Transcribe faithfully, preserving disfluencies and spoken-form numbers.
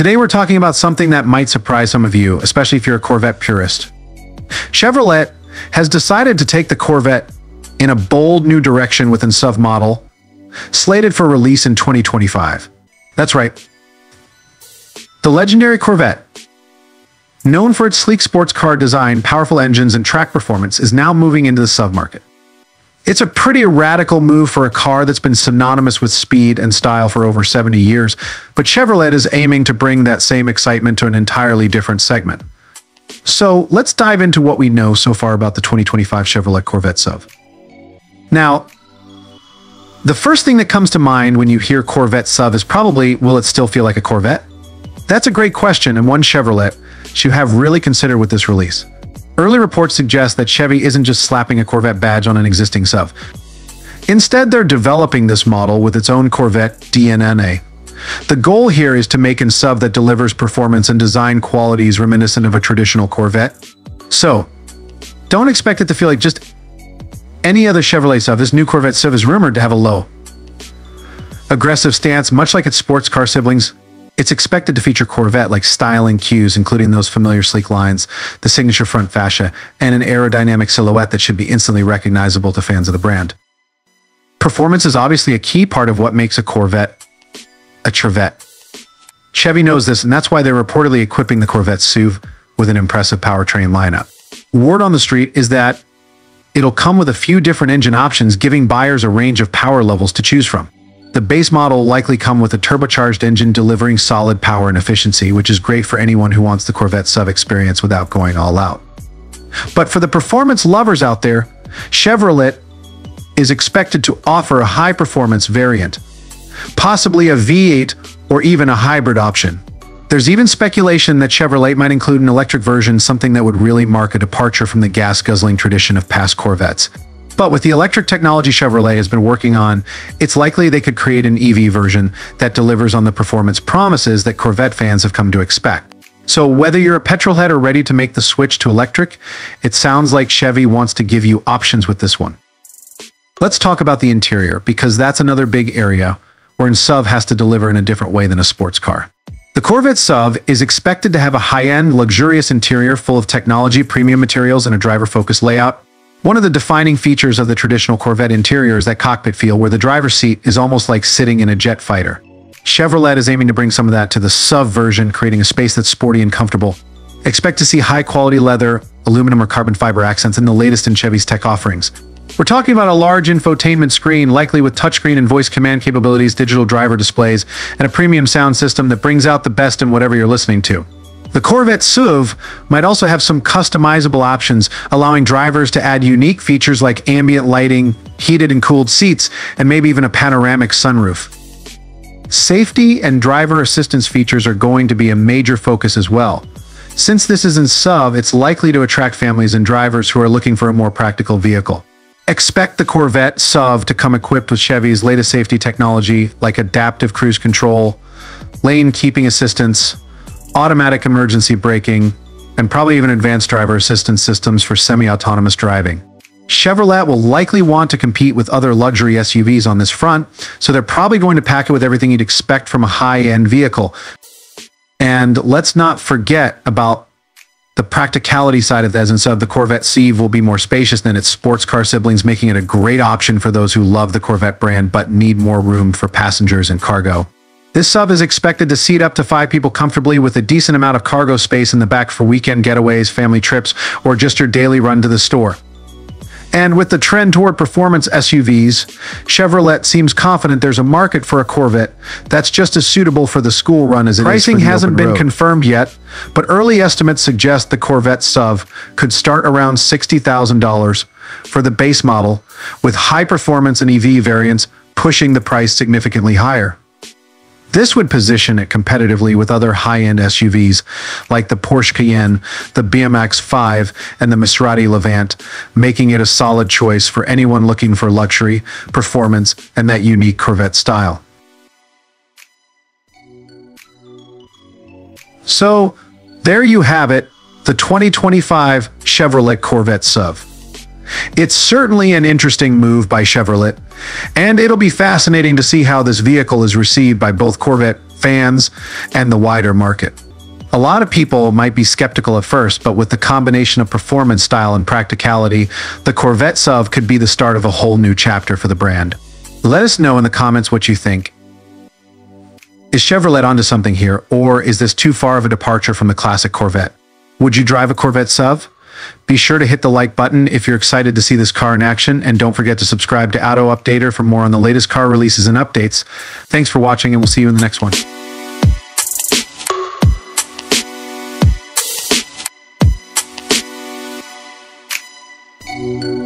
Today we're talking about something that might surprise some of you, especially if you're a Corvette purist. Chevrolet has decided to take the Corvette in a bold new direction with its submodel, slated for release in twenty twenty-five. That's right. The legendary Corvette, known for its sleek sports car design, powerful engines, and track performance, is now moving into the submarket. It's a pretty radical move for a car that's been synonymous with speed and style for over seventy years, but Chevrolet is aiming to bring that same excitement to an entirely different segment. So let's dive into what we know so far about the twenty twenty-five Chevrolet Corvette sub. Now, the first thing that comes to mind when you hear Corvette sub is probably, will it still feel like a Corvette? That's a great question, and one Chevrolet should have really considered with this release. Early reports suggest that Chevy isn't just slapping a Corvette badge on an existing sub. Instead, they're developing this model with its own Corvette D N A. The goal here is to make a sub that delivers performance and design qualities reminiscent of a traditional Corvette. So, don't expect it to feel like just any other Chevrolet sub. This new Corvette sub is rumored to have a low, aggressive stance, much like its sports car siblings. It's expected to feature Corvette-like styling cues, including those familiar sleek lines, the signature front fascia, and an aerodynamic silhouette that should be instantly recognizable to fans of the brand. Performance is obviously a key part of what makes a Corvette a Chevette. Chevy knows this, and that's why they're reportedly equipping the Corvette S U V with an impressive powertrain lineup. Word on the street is that it'll come with a few different engine options, giving buyers a range of power levels to choose from. The base model will likely come with a turbocharged engine delivering solid power and efficiency, which is great for anyone who wants the Corvette sub experience without going all out. But for the performance lovers out there, Chevrolet is expected to offer a high-performance variant, possibly a V eight or even a hybrid option. There's even speculation that Chevrolet might include an electric version, something that would really mark a departure from the gas-guzzling tradition of past Corvettes. But with the electric technology Chevrolet has been working on, it's likely they could create an E V version that delivers on the performance promises that Corvette fans have come to expect. So whether you're a petrolhead or ready to make the switch to electric, it sounds like Chevy wants to give you options with this one. Let's talk about the interior, because that's another big area where a sub has to deliver in a different way than a sports car. The Corvette sub is expected to have a high-end, luxurious interior full of technology, premium materials, and a driver-focused layout. One of the defining features of the traditional Corvette interior is that cockpit feel, where the driver's seat is almost like sitting in a jet fighter. Chevrolet is aiming to bring some of that to the sub version, creating a space that's sporty and comfortable. Expect to see high-quality leather, aluminum or carbon fiber accents, and the latest in Chevy's tech offerings. We're talking about a large infotainment screen, likely with touchscreen and voice command capabilities, digital driver displays, and a premium sound system that brings out the best in whatever you're listening to. The Corvette S U V might also have some customizable options, allowing drivers to add unique features like ambient lighting, heated and cooled seats, and maybe even a panoramic sunroof. Safety and driver assistance features are going to be a major focus as well. Since this is a sub, it's likely to attract families and drivers who are looking for a more practical vehicle. Expect the Corvette sub to come equipped with Chevy's latest safety technology, like adaptive cruise control, lane keeping assistance, automatic emergency braking, and probably even advanced driver assistance systems for semi-autonomous driving. Chevrolet will likely want to compete with other luxury S U Vs on this front, so they're probably going to pack it with everything you'd expect from a high-end vehicle. And let's not forget about the practicality side of this, and so the Corvette S U V will be more spacious than its sports car siblings, making it a great option for those who love the Corvette brand but need more room for passengers and cargo. This sub is expected to seat up to five people comfortably, with a decent amount of cargo space in the back for weekend getaways, family trips, or just your daily run to the store. And with the trend toward performance S U Vs, Chevrolet seems confident there's a market for a Corvette that's just as suitable for the school run as it is for the open road. Pricing hasn't been confirmed yet, but early estimates suggest the Corvette sub could start around sixty thousand dollars for the base model, with high performance and E V variants pushing the price significantly higher. This would position it competitively with other high-end S U Vs like the Porsche Cayenne, the B M W X five, and the Maserati Levante, making it a solid choice for anyone looking for luxury, performance, and that unique Corvette style. So, there you have it, the twenty twenty-five Chevrolet Corvette sub. It's certainly an interesting move by Chevrolet, and it'll be fascinating to see how this vehicle is received by both Corvette fans, and the wider market. A lot of people might be skeptical at first, but with the combination of performance, style, and practicality, the Corvette S U V could be the start of a whole new chapter for the brand. Let us know in the comments what you think. Is Chevrolet onto something here, or is this too far of a departure from the classic Corvette? Would you drive a Corvette S U V? Be sure to hit the like button if you're excited to see this car in action, and don't forget to subscribe to Auto Updater for more on the latest car releases and updates. Thanks for watching, and we'll see you in the next one. Thank you.